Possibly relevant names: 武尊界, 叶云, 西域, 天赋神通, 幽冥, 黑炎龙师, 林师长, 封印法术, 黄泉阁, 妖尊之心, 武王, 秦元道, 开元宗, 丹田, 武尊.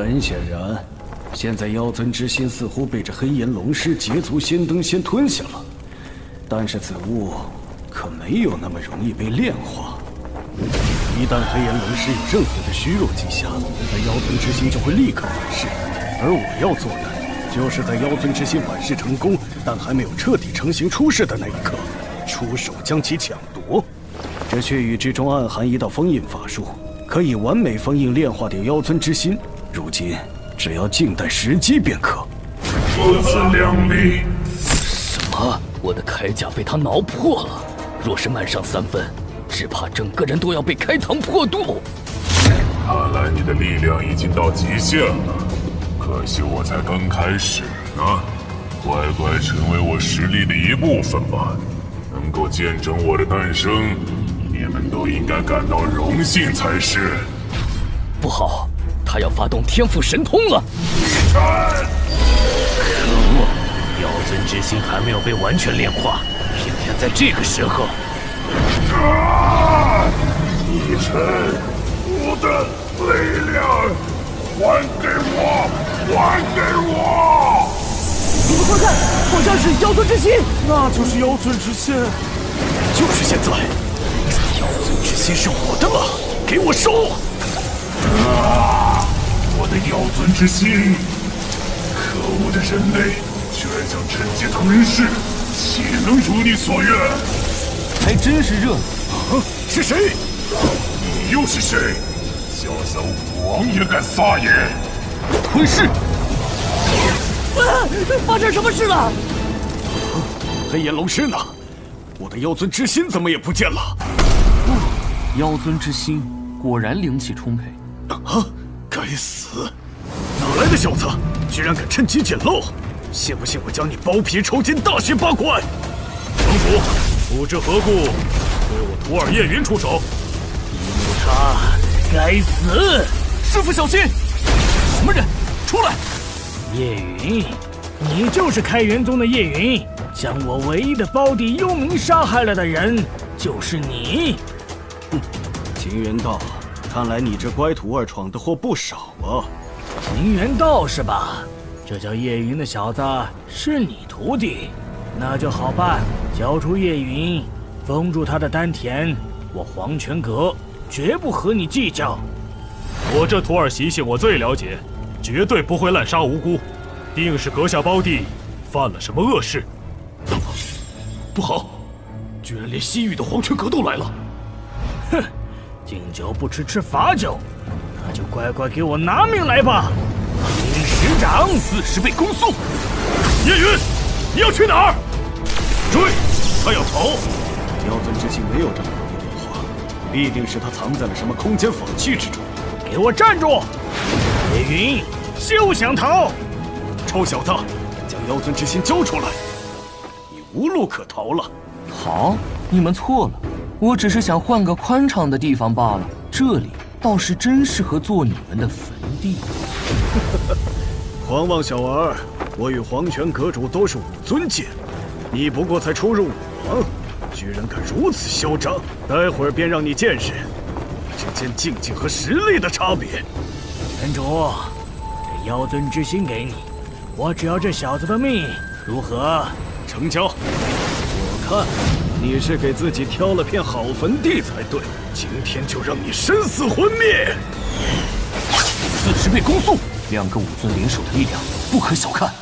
很显然，现在妖尊之心似乎被这黑炎龙师捷足先登，先吞下了。但是此物可没有那么容易被炼化。一旦黑炎龙师有任何的虚弱迹象，那妖尊之心就会立刻反噬。而我要做的，就是在妖尊之心反噬成功，但还没有彻底成型出世的那一刻，出手将其抢夺。这血雨之中暗含一道封印法术，可以完美封印炼化掉妖尊之心。如今只要静待时机便可。不自量力！什么？我的铠甲被他挠破了，若是慢上3分，只怕整个人都要被开膛破肚。看来你的力量已经到极限了。 可惜我才刚开始呢，乖乖成为我实力的一部分吧。能够见证我的诞生，你们都应该感到荣幸才是。不好，他要发动天赋神通了！可恶，妖尊之心还没有被完全炼化，偏偏在这个时候。一尘，我的力量！ 还给我！还给我！你们快看，好像是妖尊之心，那就是妖尊之心，就是现在。妖尊之心是我的吗？给我收！啊！我的妖尊之心，可恶的人类，居然想趁机吞噬，岂能如你所愿？还真是热闹！啊，是谁？你又是谁？ 就算武王也敢撒野，吞噬！啊！发生什么事了？啊！黑炎龙师呢？我的妖尊之心怎么也不见了？哦，妖尊之心果然灵气充沛。啊！该死！哪来的小子，居然敢趁机捡漏！信不信我将你剥皮抽筋，大卸八块？城主，不知何故对我徒儿叶云出手，一目他。 该死！师傅小心！什么人？出来！叶云，你就是开元宗的叶云，将我唯一的胞弟幽冥杀害了的人就是你。哼，秦元道，看来你这乖徒儿闯的祸不少啊。秦元道是吧？这叫叶云的小子是你徒弟，那就好办，交出叶云，封住他的丹田，我黄泉阁。 绝不和你计较。我这徒儿习性我最了解，绝对不会滥杀无辜，定是阁下胞弟犯了什么恶事。不好，居然连西域的黄泉阁都来了！哼，敬酒不吃吃罚酒，那就乖乖给我拿命来吧！林师长，40倍攻速。叶云，你要去哪儿？追，他要逃。妖尊之心没有这么。 必定是他藏在了什么空间法器之中。给我站住！叶云，休想逃！臭小子，将妖尊之心交出来！你无路可逃了。好，你们错了，我只是想换个宽敞的地方罢了。这里倒是真适合做你们的坟地。狂妄小儿，我与黄泉阁主都是武尊界，你不过才初入武王。 居然敢如此嚣张！待会儿便让你见识之间境界和实力的差别。城主，这妖尊之心给你，我只要这小子的命，如何？成交。我看你是给自己挑了片好坟地才对，今天就让你生死魂灭！40倍攻速，2个武尊联手的力量不可小看。